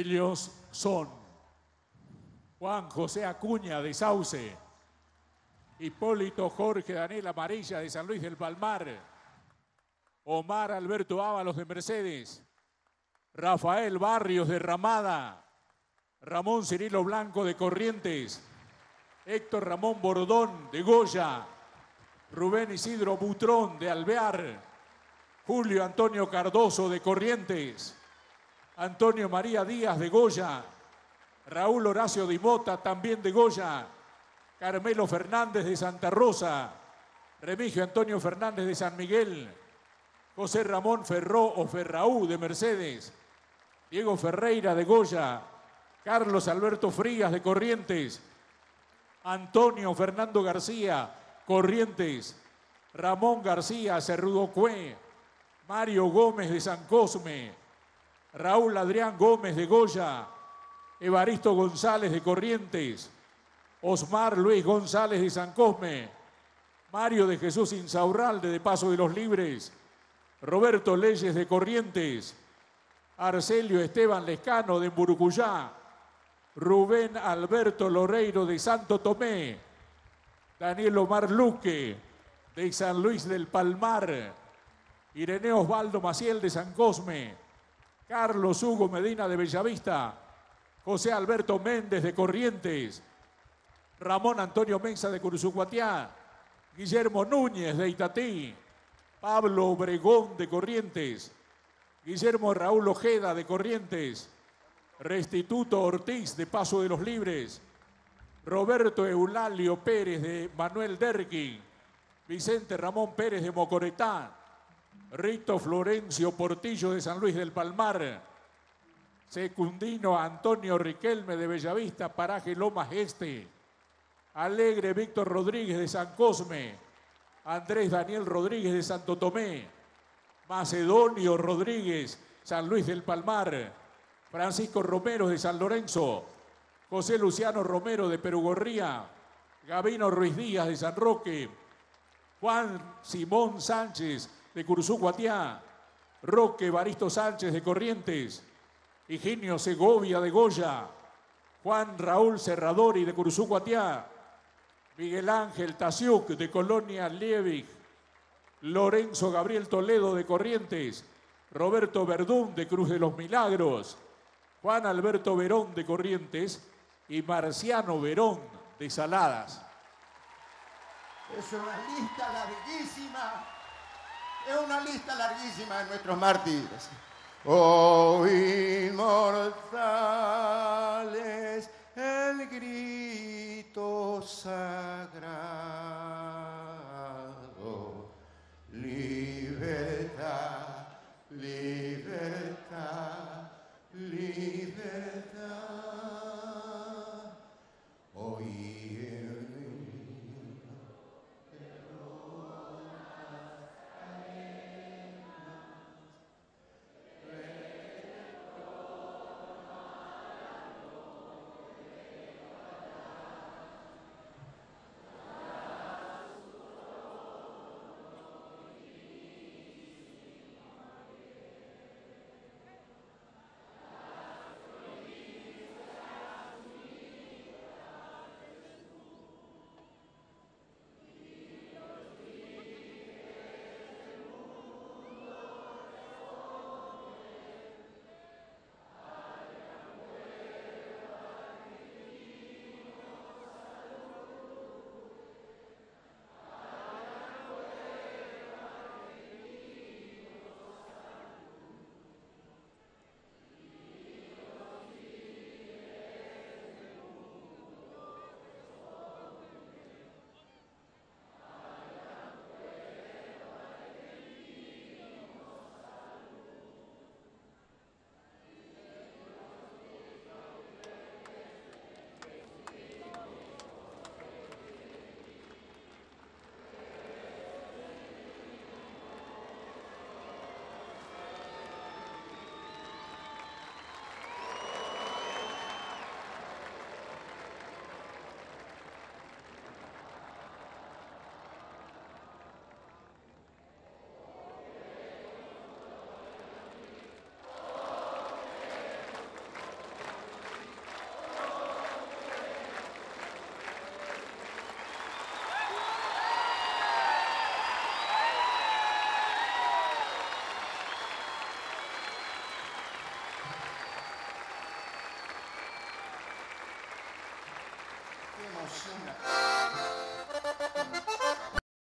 Ellos son Juan José Acuña de Sauce, Hipólito Jorge Daniel Amarilla de San Luis del Palmar, Omar Alberto Ábalos de Mercedes, Rafael Barrios de Ramada, Ramón Cirilo Blanco de Corrientes, Héctor Ramón Bordón de Goya, Rubén Isidro Butrón de Alvear, Julio Antonio Cardoso de Corrientes, Antonio María Díaz de Goya, Raúl Horacio Dimota también de Goya, Carmelo Fernández de Santa Rosa, Remigio Antonio Fernández de San Miguel, José Ramón Ferró o Ferraú de Mercedes, Diego Ferreira de Goya, Carlos Alberto Frías de Corrientes, Antonio Fernando García, Corrientes, Ramón García Cerrudo Cue, Mario Gómez de San Cosme, Raúl Adrián Gómez de Goya, Evaristo González de Corrientes, Osmar Luis González de San Cosme, Mario de Jesús Insaurralde de Paso de los Libres, Roberto Leyes de Corrientes, Arcelio Esteban Lescano de Mburucuyá, Rubén Alberto Loreiro de Santo Tomé, Daniel Omar Luque de San Luis del Palmar, Irene Osvaldo Maciel de San Cosme, Carlos Hugo Medina de Bellavista, José Alberto Méndez de Corrientes, Ramón Antonio Menza de Curuzcuatiá, Guillermo Núñez de Itatí, Pablo Obregón de Corrientes, Guillermo Raúl Ojeda de Corrientes, Restituto Ortiz de Paso de los Libres, Roberto Eulalio Pérez de Manuel Derqui, Vicente Ramón Pérez de Mocoretá, Rito Florencio Portillo de San Luis del Palmar, Secundino Antonio Riquelme de Bellavista, Paraje Lomas Este, Alegre Víctor Rodríguez de San Cosme, Andrés Daniel Rodríguez de Santo Tomé, Macedonio Rodríguez, San Luis del Palmar, Francisco Romero de San Lorenzo, José Luciano Romero de Perugorría, Gabino Ruiz Díaz de San Roque, Juan Simón Sánchez de Curuzcuatiá, Roque Evaristo Sánchez de Corrientes, Higinio Segovia de Goya, Juan Raúl Serradori de Curuzcuatiá, Miguel Ángel Tasiuk de Colonia Liebig, Lorenzo Gabriel Toledo de Corrientes, Roberto Verdún de Cruz de los Milagros, Juan Alberto Verón de Corrientes y Marciano Verón de Saladas. Es una lista larguísima, de nuestros mártires. Oh, inmortales, el grito sagrado, libertad, libertad, libertad. Oí el grito de todas arenas, Osuna.